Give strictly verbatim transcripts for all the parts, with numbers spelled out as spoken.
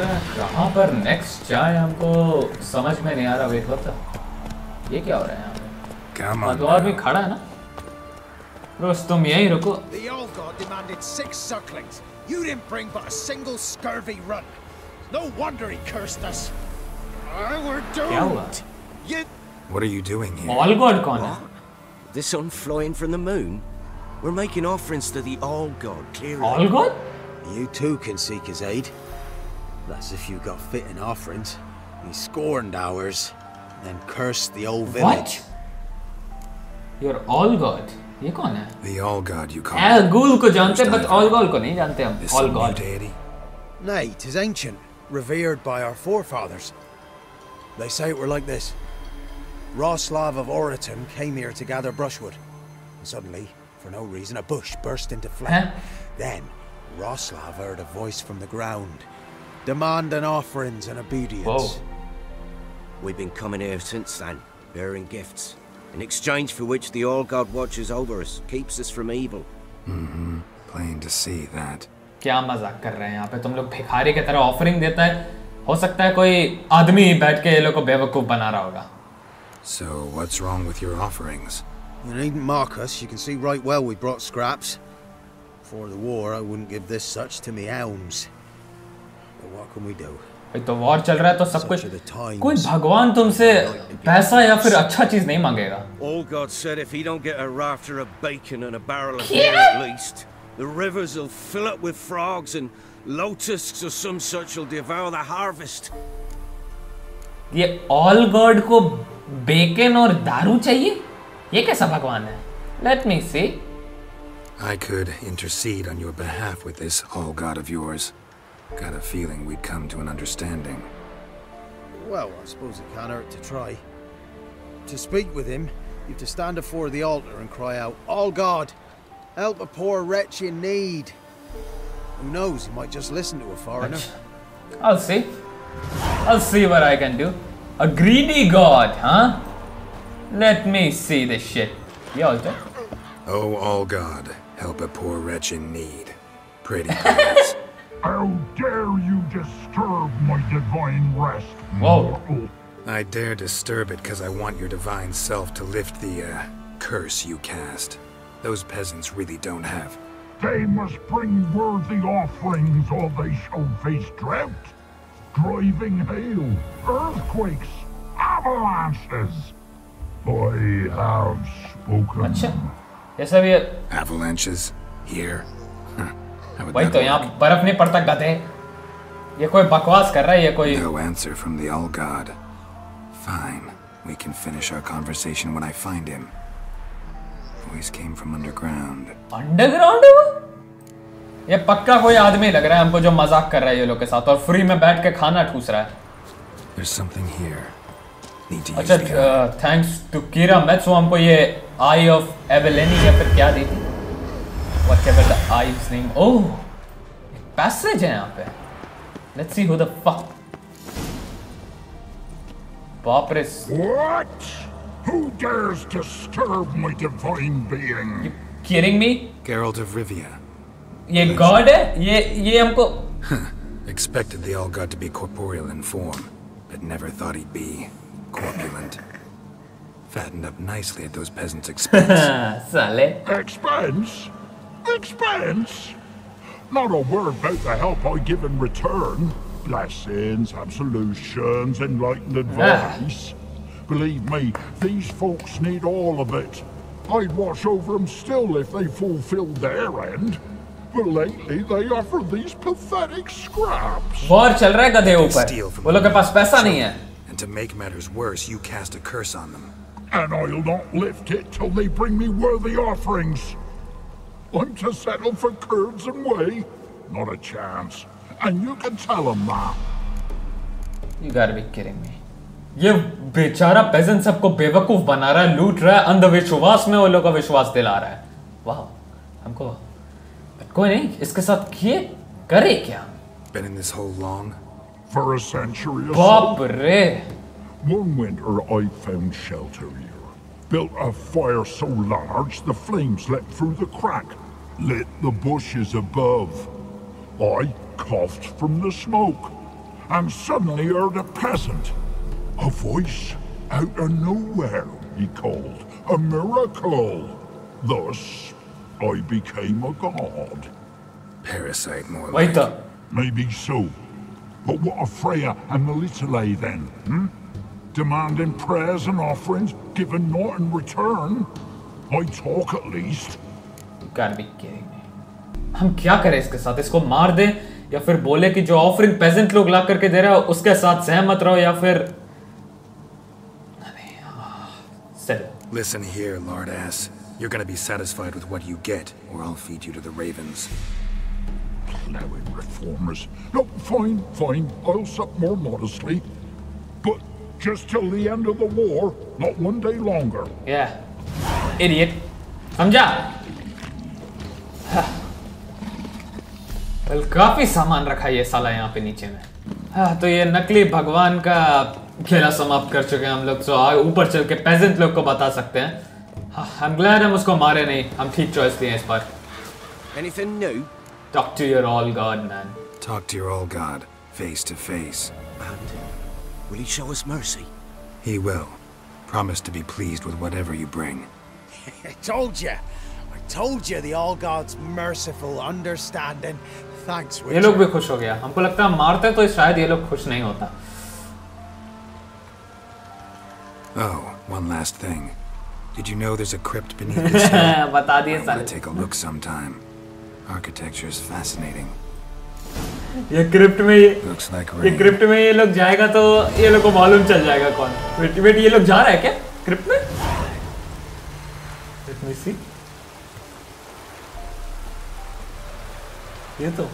कहाँ पर नेक्स्ट जाए हमको समझ में नहीं आ रहा। वेट करता, ये क्या हो रहा है यहाँ पे? हाँ तो और भी खड़ा है ना रोज, तुम यही रुको। क्या हुआ? What are you doing here? All God कौन है? The sun flying from the moon. We're making offerings to the All God. Clearly. All God? You too can seek his aid. That's if you got fit in offerings. He scorned ours, then cursed the old village. What? You're All God. ये कौन है? The All God you call. Yeah, Ghoul को जानते हैं, but All God को नहीं जानते हम. All God. Deity? Nay, it is ancient, revered by our forefathers. They say it were like this. Roslav of Oreton came here to gather brushwood. Suddenly, for no reason, a bush burst into flame. Then, Roslav heard a voice from the ground, demanding offerings and obedience. Whoa. We've been coming here since then, bearing gifts, in exchange for which the All-God watches over us, keeps us from evil. Mm-hmm. Plain to see that. क्या मजाक कर रहे हैं यहाँ पे? तुम लोग भिखारी की तरह ऑफरिंग देता है। हो सकता है कोई आदमी बैठ के ये लोग को बेवकूफ बना रहा होगा। So what's wrong with your offerings? You needn't mock us. You can see right well we brought scraps. Before the war, I wouldn't give this such to me alms. But what can we do? तो war चल रहा है तो सब कुछ, कोई भगवान तुमसे पैसा या फिर अच्छा चीज नहीं मांगेगा। All God said if he don't get a rafter of bacon and a barrel of beer at least, the rivers will fill up with frogs and locusts or some such will devour the harvest. ये All God को bacon और दारू चाहिए? ये कैसा भगवान है? Let me see. I could intercede on your behalf with this All God of yours. Got a feeling we'd come to an understanding. Well, I suppose it can't hurt to try. To speak with him, you have to stand before the altar and cry out, "All God, help a poor wretch in need." Who knows? He might just listen to a foreigner. I'll see. I'll see what I can do. A greedy god, huh? Let me see this shit. Ye altar. Oh, All God, help a poor wretch in need. Pretty please. How dare you disturb my divine rest, mortal? I dare disturb it because I want your divine self to lift the uh, curse you cast. Those peasants really don't have. They must bring worthy offerings or they shall face drought, driving hail, earthquakes, avalanches. I have spoken. Acha. Yes, avalanches here. भाई तो यहाँ बर्फ नहीं पड़ता गधे। ये कोई बकवास कर रहा है, ये कोई। No answer from the All God. Fine, we can finish our conversation when I find him. Voice came from underground. Underground है वो? ये पक्का कोई आदमी लग रहा है हमको जो मजाक कर रहा है ये लोग के साथ और फ्री में बैठ के खाना ठूस रहा है। There's something here. अच्छा, thanks to Kira Metz वो हमको ये Eye of Evelini या फिर क्या दी थी? Whatever the eye's name. Oh, passage है यहाँ पे. Let's see who the fuck. Papyrus. What? Who dares disturb my divine being? You kidding me? Geralt of Rivia. ये god है? ये ये हमको. Expected the All God to be corporeal in form, but never thought he'd be corpulent. Fattened up nicely at those peasants' expense. Sale. Expense. Expense? Not a word about the help I give in return. Blessings, absolutions, enlightened advice. Believe me, these folks need all of it. I'd watch over them still if they fulfilled their end. But lately they offer these pathetic scraps. War चल रहा है गधे ऊपर। वो लोग के पास पैसा नहीं है। And to make matters worse, you cast a curse on them. And I'll not lift it till they bring me worthy offerings. I'm to settle for curds and whey? Not a chance. And you can tell him that. You gotta be kidding me. ये बेचारा peasant सबको बेवकूफ बना रहा है, लूट रहा है, अंधविश्वास में वो लोगों का विश्वास दिला रहा है। वाह, हमको कोई नहीं इसके साथ किए करे क्या? Been in this hole long? For a century or so. बाप रे! One winter I found shelter here. Built a fire so large the flames leapt through the crack, lit the bushes above. I coughed from the smoke, and suddenly heard a peasant. A voice out of nowhere, he called. A miracle! Thus, I became a god. Parasite more like. Wait up. Maybe so. But what of Freya and Melitele then, hmm? Demanding prayers and offerings, given naught in return? I talk at least. You gotta be kidding me. हम क्या करें इसके साथ? इसको मार दे या फिर बोले कि जो ऑफरिंग पेजेंट लोग ला करके दे रहा है उसके साथ सहमत रहो या फिर Listen here, lard ass. You're gonna be satisfied with what you get, or I'll feed you to the ravens. Plowing reformers. No, fine, fine. I'll sup more modestly. But just till the end of the war, not one day longer. Yeah. Idiot. Samjha? Well, काफी सामान रखा ये साला यहाँ पे नीचे में. हाँ, तो ये नकली भगवान का खेला समाप्त कर चुके हैं हम लोग. सो ऊपर चल के पेजेंट लोग को बता सकते हैं. हाँ, I'm glad हम उसको मारे नहीं. हम ठीक चॉइस लिए इस बार. Anything new? Talk to your all god, man. Talk to your all god, face to face. And will he show us mercy? He will. Promise to be pleased with whatever you bring. I told you. I told you the all god's merciful, understanding. Thanks. ये लोग भी खुश हो गया. हमको लगता है मारते तो शायद ये लोग खुश नहीं होता. Oh, one last thing. Did you know there's a crypt beneath this hill? बता दिए साले. Take a look sometime. Architecture is fascinating. ये क्रिप्ट में ये ये क्रिप्ट में ये लोग जाएगा तो ये लोग को मालूम चल जाएगा कौन. वेट वेट ये लोग जा रहा है क्या क्रिप्ट में? Let me see. ये तो.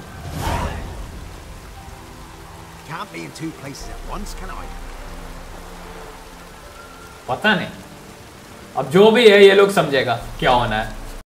Can't be in two places at once, can I? पता नहीं. अब जो भी है ये लोग समझेगा क्या होना है.